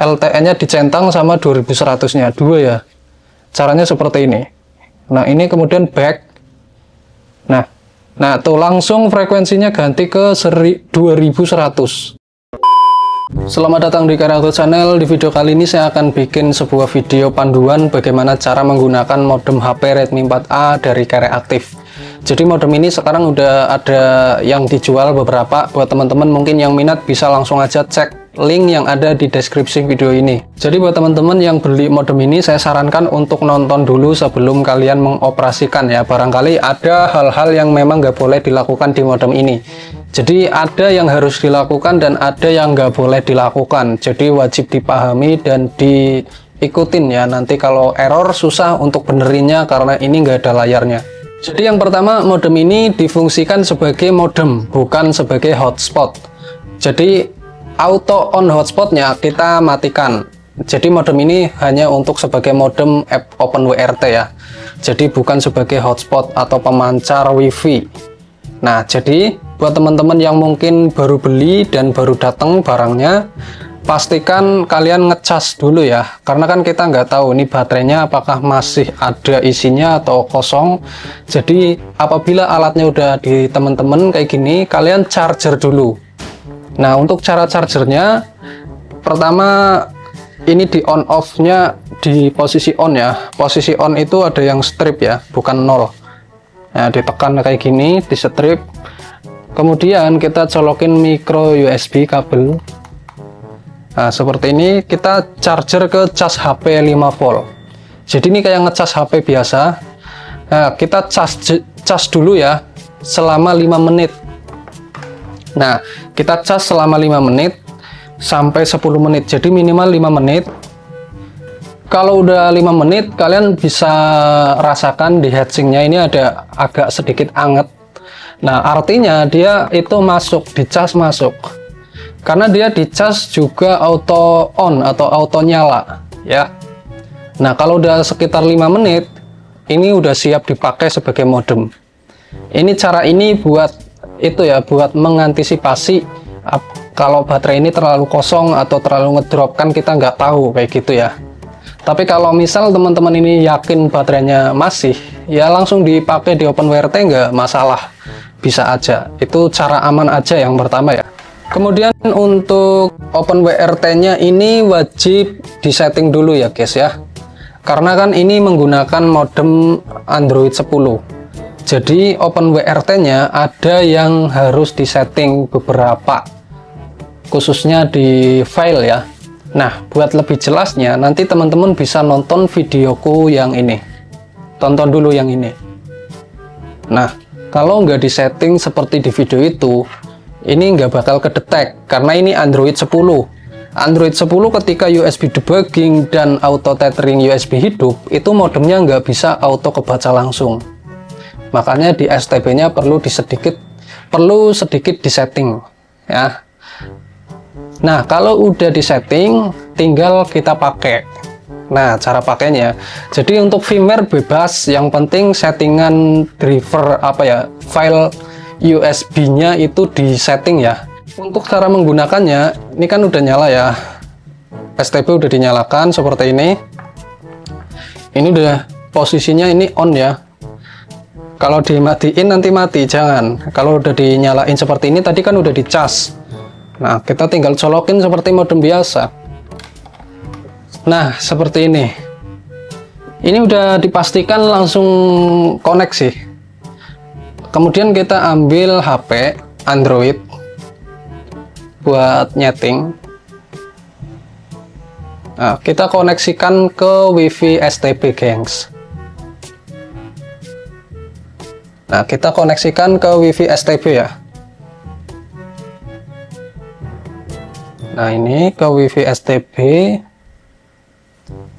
LTE-nya dicentang sama 2100-nya, dua ya. Caranya seperti ini. Nah, ini kemudian back. Nah tuh langsung frekuensinya ganti ke 2100. Selamat datang di Kereaktif Channel. Di video kali ini saya akan bikin sebuah video panduan bagaimana cara menggunakan modem HP Redmi 4A dari Kereaktif. Jadi modem ini sekarang udah ada yang dijual beberapa. Buat teman-teman mungkin yang minat bisa langsung aja cek link yang ada di deskripsi video ini. Jadi buat teman-teman yang beli modem ini, saya sarankan untuk nonton dulu sebelum kalian mengoperasikan ya. Barangkali ada hal-hal yang memang nggak boleh dilakukan di modem ini. Jadi ada yang harus dilakukan dan ada yang nggak boleh dilakukan. Jadi wajib dipahami dan diikutin ya. Nanti kalau error susah untuk benerinnya karena ini nggak ada layarnya. Jadi yang pertama, modem ini difungsikan sebagai modem, bukan sebagai hotspot. Jadi auto on hotspotnya kita matikan. Jadi modem ini hanya untuk sebagai modem app OpenWRT ya. Jadi bukan sebagai hotspot atau pemancar wifi. Nah, jadi buat teman-teman yang mungkin baru beli dan baru datang barangnya, pastikan kalian ngecas dulu ya. Karena kan kita nggak tahu ini baterainya apakah masih ada isinya atau kosong. Jadi apabila alatnya udah di teman-teman kayak gini, kalian charger dulu. Nah, untuk cara chargernya, pertama ini di on off-nya di posisi on ya. Posisi on itu ada yang strip ya, bukan 0. Nah, ditekan kayak gini, di strip. Kemudian kita colokin micro USB kabel. Nah, seperti ini kita charger ke cas HP 5 volt. Jadi ini kayak ngecas HP biasa. Nah, kita cas dulu ya selama 5 menit. Nah, kita cas selama 5 menit sampai 10 menit. Jadi minimal 5 menit. Kalau udah 5 menit, kalian bisa rasakan di heatsinknya ini ada agak sedikit anget. Nah, artinya dia itu masuk, dicas masuk. Karena dia dicas juga auto on atau auto nyala, ya. Nah, kalau udah sekitar 5 menit, ini udah siap dipakai sebagai modem. Ini cara ini buat itu ya, buat mengantisipasi kalau baterai ini terlalu kosong atau terlalu ngedrop, kan kita nggak tahu kayak gitu ya. Tapi kalau misal teman-teman ini yakin baterainya masih, ya langsung dipakai di OpenWRT nggak masalah, bisa aja. Itu cara aman aja yang pertama ya. Kemudian untuk OpenWRT-nya ini wajib disetting dulu ya guys ya, karena kan ini menggunakan modem Android 10. Jadi OpenWRT-nya ada yang harus disetting beberapa, khususnya di file ya. Nah, buat lebih jelasnya nanti teman-teman bisa nonton videoku yang ini. Tonton dulu yang ini. Nah, kalau nggak disetting seperti di video itu, ini nggak bakal kedetek karena ini Android 10. Android 10 ketika USB debugging dan auto tethering USB hidup, itu modemnya nggak bisa auto kebaca langsung. Makanya di STB-nya perlu sedikit disetting ya. Nah, kalau udah disetting, tinggal kita pakai. Nah, cara pakainya. Jadi untuk firmware bebas, yang penting settingan driver apa ya, file USB-nya itu disetting ya. Untuk cara menggunakannya, ini kan udah nyala ya. STB udah dinyalakan seperti ini. Ini udah posisinya ini on ya. Kalau dimatiin nanti mati, jangan. Kalau udah dinyalain seperti ini, tadi kan udah dicas. Nah, kita tinggal colokin seperti modem biasa. Nah, seperti ini. Ini udah dipastikan langsung koneksi. Kemudian kita ambil HP Android buat nyeting. Nah, kita koneksikan ke wifi STB, gengs. Nah, kita koneksikan ke wifi STB ya. Nah, ini ke wifi STB.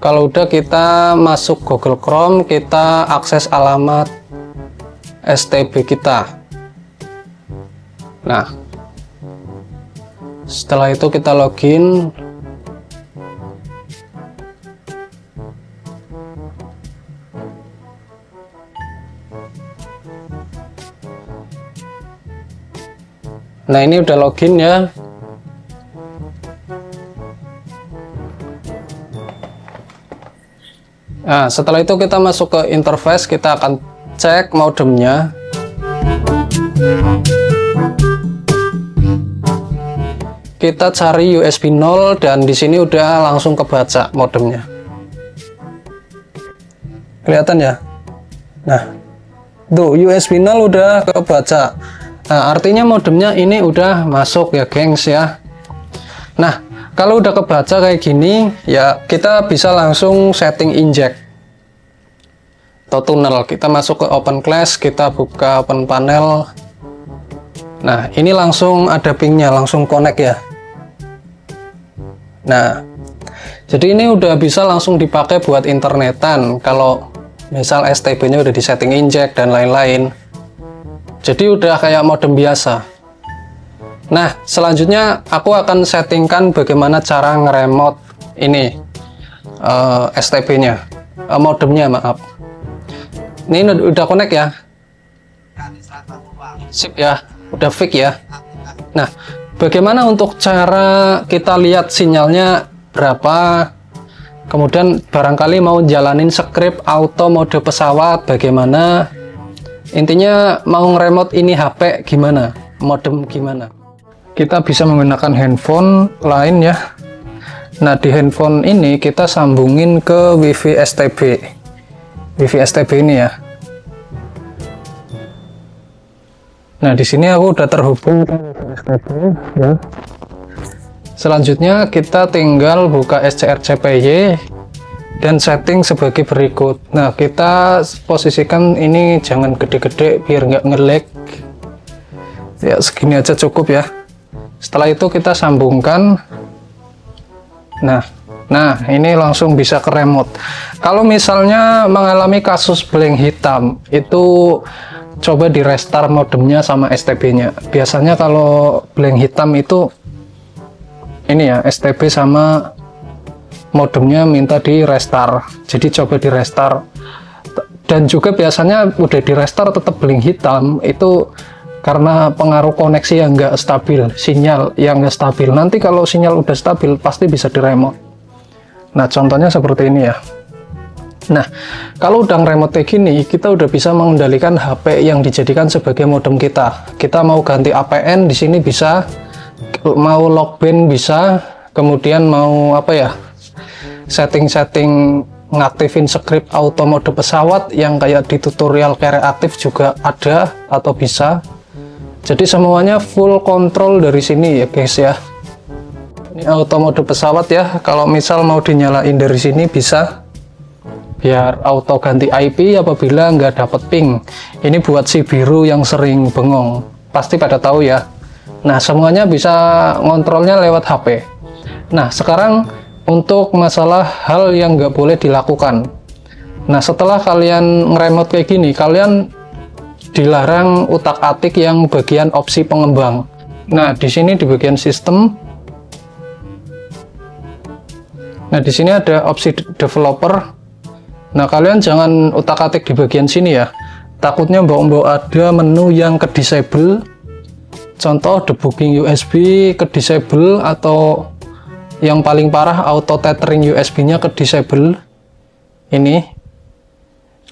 Kalau udah, kita masuk Google Chrome, kita akses alamat STB kita. Nah, setelah itu kita login. Nah, ini udah login ya. Nah, setelah itu kita masuk ke interface, kita akan cek modemnya. Kita cari USB 0 dan di sini udah langsung kebaca modemnya. Kelihatan ya? Nah, tuh USB 0 udah kebaca. Nah, artinya modemnya ini udah masuk ya, gengs ya. Nah, kalau udah kebaca kayak gini, ya kita bisa langsung setting inject atau tunnel. Kita masuk ke open class, kita buka open panel. Nah, ini langsung ada pingnya, langsung connect ya. Nah, jadi ini udah bisa langsung dipakai buat internetan. Kalau misal STB-nya udah di setting inject dan lain-lain. Jadi udah kayak modem biasa. Nah, selanjutnya aku akan settingkan bagaimana cara ngeremote ini STB-nya, modemnya maaf. Ini udah connect ya, sip ya, udah fix ya. Nah, bagaimana untuk cara kita lihat sinyalnya berapa, kemudian barangkali mau jalanin script auto mode pesawat bagaimana, intinya mau ngeremote ini HP gimana, modem gimana. Kita bisa menggunakan handphone lain ya. Nah, di handphone ini kita sambungin ke WiFi STB. WiFi STB ini ya. Nah, di sini aku udah terhubung ke WiFi STB ya. Selanjutnya kita tinggal buka SCRCPY dan setting sebagai berikut. Nah, kita posisikan ini jangan gede-gede biar nggak nge-lag. Ya, segini aja cukup ya. Setelah itu kita sambungkan. Nah ini langsung bisa ke remote. Kalau misalnya mengalami kasus blank hitam, itu coba di restart modemnya sama STB-nya. Biasanya kalau blank hitam itu ini ya, STB sama modemnya minta di restart. Jadi coba di restart. Dan juga biasanya udah di restart tetap blank hitam itu karena pengaruh koneksi yang nggak stabil, sinyal yang nggak stabil. Nanti kalau sinyal udah stabil pasti bisa diremote. Nah, contohnya seperti ini ya. Nah, kalau udah remote kayak gini, kita udah bisa mengendalikan HP yang dijadikan sebagai modem kita. Kita mau ganti APN di sini bisa, mau logband bisa, kemudian mau apa ya, setting-setting ngaktifin script auto mode pesawat yang kayak di tutorial Kereaktif juga ada atau bisa. Jadi semuanya full kontrol dari sini ya guys ya. Ini auto mode pesawat ya, kalau misal mau dinyalain dari sini bisa, biar auto ganti IP apabila nggak dapet ping. Ini buat si biru yang sering bengong, pasti pada tahu ya. Nah, semuanya bisa ngontrolnya lewat HP. Nah, sekarang untuk masalah hal yang nggak boleh dilakukan. Nah, setelah kalian ngeremote kayak gini, kalian dilarang utak-atik yang bagian opsi pengembang. Nah, di sini di bagian sistem. Nah, di sini ada opsi developer. Nah, kalian jangan utak-atik di bagian sini ya. Takutnya mbok-mbok ada menu yang ke disable. Contoh debugging USB ke disable, atau yang paling parah auto tethering USB-nya ke disable. Ini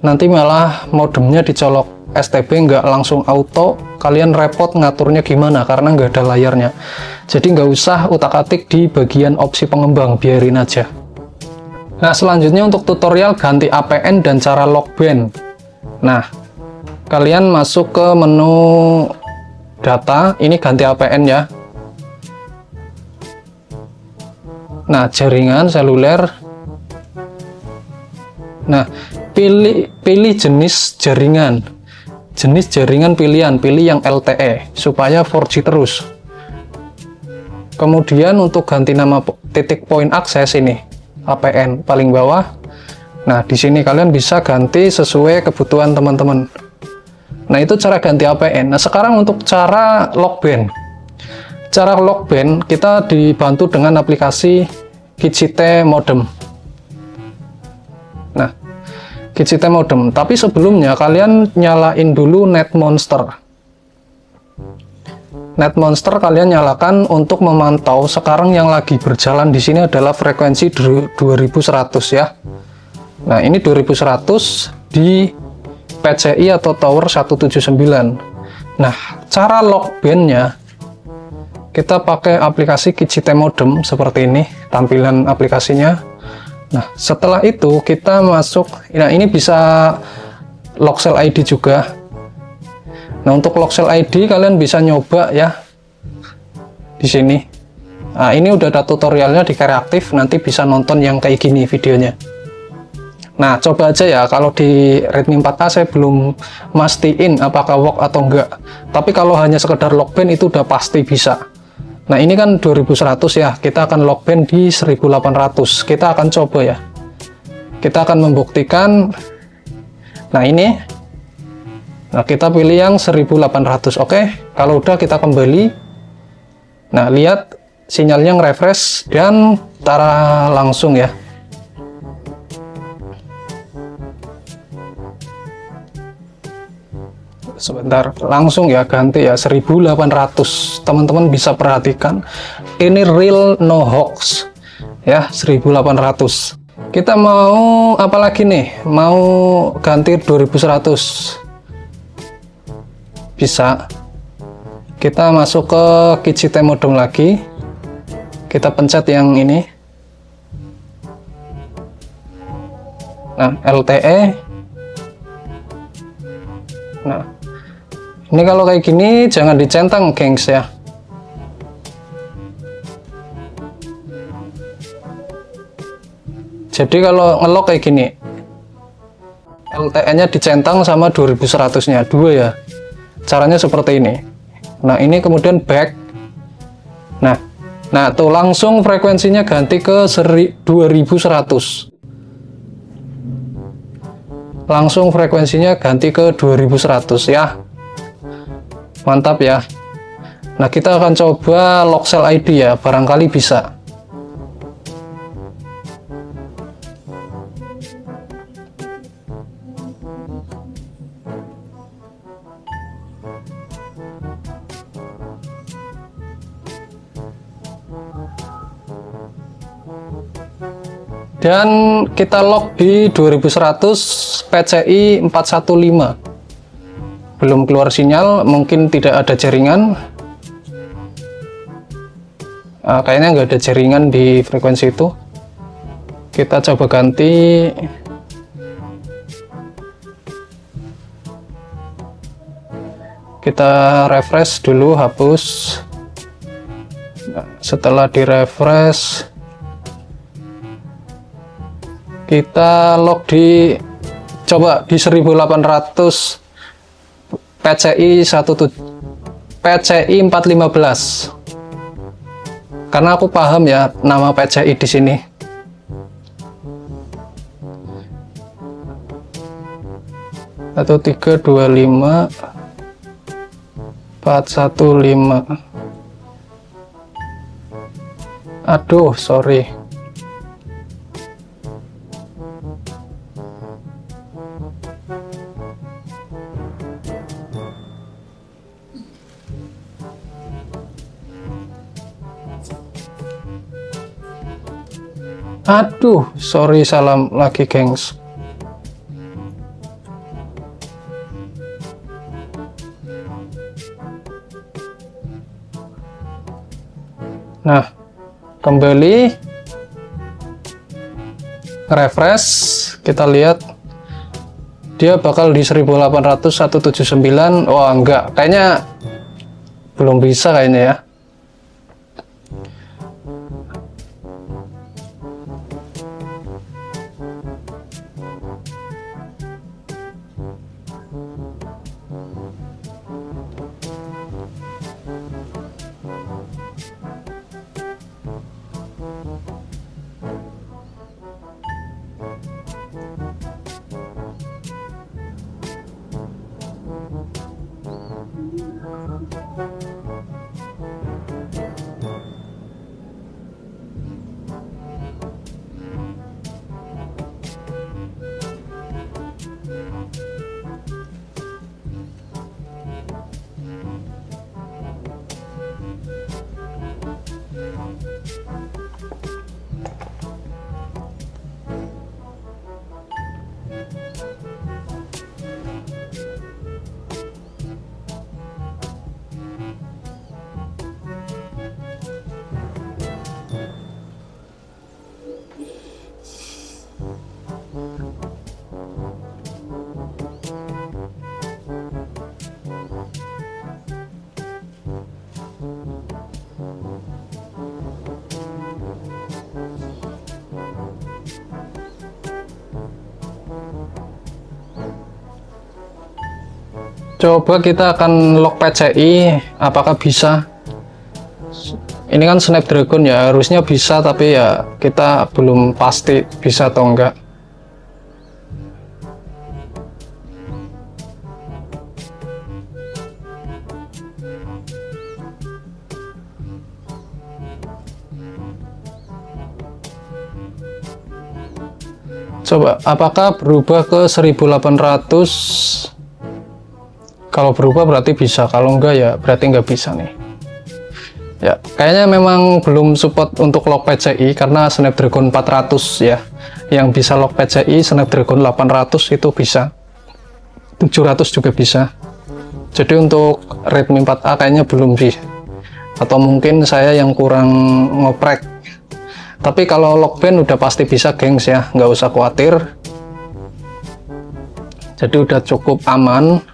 nanti malah modemnya dicolok. STB nggak langsung auto, kalian repot ngaturnya gimana karena nggak ada layarnya. Jadi nggak usah utak-atik di bagian opsi pengembang, biarin aja. Nah, selanjutnya untuk tutorial ganti APN dan cara logband. Nah, kalian masuk ke menu data, ini ganti APN ya. Nah, jaringan seluler. Nah, pilih jenis jaringan. Jenis jaringan pilihan, pilih yang LTE supaya 4G terus. Kemudian untuk ganti nama titik poin akses ini APN paling bawah. Nah, di sini kalian bisa ganti sesuai kebutuhan teman-teman. Nah, itu cara ganti APN. Nah, sekarang untuk cara logband. Cara logband kita dibantu dengan aplikasi GCT modem. Nah, GCT modem, tapi sebelumnya kalian nyalain dulu Net Monster. Net Monster kalian nyalakan untuk memantau sekarang yang lagi berjalan di sini adalah frekuensi 2100 ya. Nah, ini 2100 di PCI atau tower 179. Nah, cara lock bandnya kita pakai aplikasi GCT modem seperti ini, tampilan aplikasinya. Nah, setelah itu kita masuk. Nah, ini bisa lock cell ID juga. Nah, untuk lock cell ID kalian bisa nyoba ya di sini. Nah, ini udah ada tutorialnya di Kereaktif, nanti bisa nonton yang kayak gini videonya. Nah, coba aja ya. Kalau di Redmi 4A saya belum mastiin apakah work atau enggak, tapi kalau hanya sekedar lock band itu udah pasti bisa. Nah, ini kan 2100 ya, kita akan lock band di 1800. Kita akan coba ya, kita akan membuktikan. Nah, ini, nah kita pilih yang 1800. Oke, kalau udah kita kembali. Nah, lihat sinyalnya nge-refresh dan tara langsung ya. Sebentar, langsung ya, ganti ya, 1800. Teman-teman bisa perhatikan, ini real, no hoax ya, 1800. Kita mau apalagi nih, mau ganti 2100 bisa. Kita masuk ke GCT modem lagi, kita pencet yang ini. Nah, LTE. Nah, ini kalau kayak gini jangan dicentang, gengs ya. Jadi kalau ngelok kayak gini, LTE-nya dicentang sama 2100-nya, dua ya. Caranya seperti ini. Nah, ini kemudian back. Nah tuh langsung frekuensinya ganti ke 2100. Langsung frekuensinya ganti ke 2100 ya. Mantap ya. Nah, kita akan coba lock cell ID ya, barangkali bisa. Dan kita lock di 2100 PCI 415. Belum keluar sinyal, mungkin tidak ada jaringan. Nah, kayaknya nggak ada jaringan di frekuensi itu. Kita coba ganti. Kita refresh dulu, hapus. Nah, setelah di refresh, kita log di, coba di 1800 PCI 415. Karena aku paham ya nama PCI di sini. Atau 325 415. Aduh, sorry. Aduh, sorry, salam lagi, gengs. Nah, kembali refresh, kita lihat dia bakal di 1800 179. Oh, enggak, kayaknya belum bisa kayaknya ya. Coba kita akan lock PCI, apakah bisa? Ini kan Snapdragon ya, harusnya bisa, tapi ya kita belum pasti bisa atau enggak. Coba, apakah berubah ke 1800? Kalau berubah berarti bisa, kalau enggak ya berarti enggak bisa nih. Ya, kayaknya memang belum support untuk lock PCI karena Snapdragon 400 ya. Yang bisa lock PCI Snapdragon 800 itu bisa. 700 juga bisa. Jadi untuk Redmi 4A kayaknya belum sih. Atau mungkin saya yang kurang ngoprek. Tapi kalau lockband udah pasti bisa gengs ya, nggak usah khawatir. Jadi udah cukup aman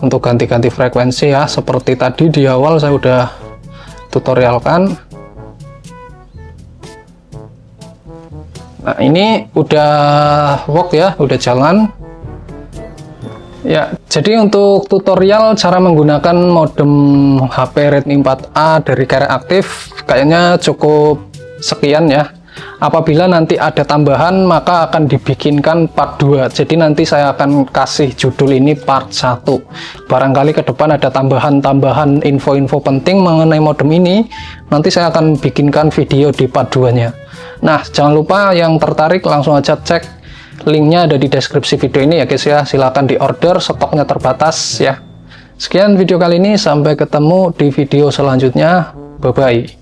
untuk ganti-ganti frekuensi ya, seperti tadi di awal saya udah tutorialkan. Nah ini udah work ya, udah jalan. Ya, jadi untuk tutorial cara menggunakan modem HP Redmi 4A dari Kereaktif kayaknya cukup sekian ya. Apabila nanti ada tambahan maka akan dibikinkan part 2. Jadi nanti saya akan kasih judul ini part 1. Barangkali ke depan ada tambahan-tambahan info-info penting mengenai modem ini, nanti saya akan bikinkan video di part 2-nya. Nah, jangan lupa yang tertarik langsung aja cek linknya ada di deskripsi video ini ya guys ya, silahkan di order, stoknya terbatas ya. Sekian video kali ini, sampai ketemu di video selanjutnya, bye bye.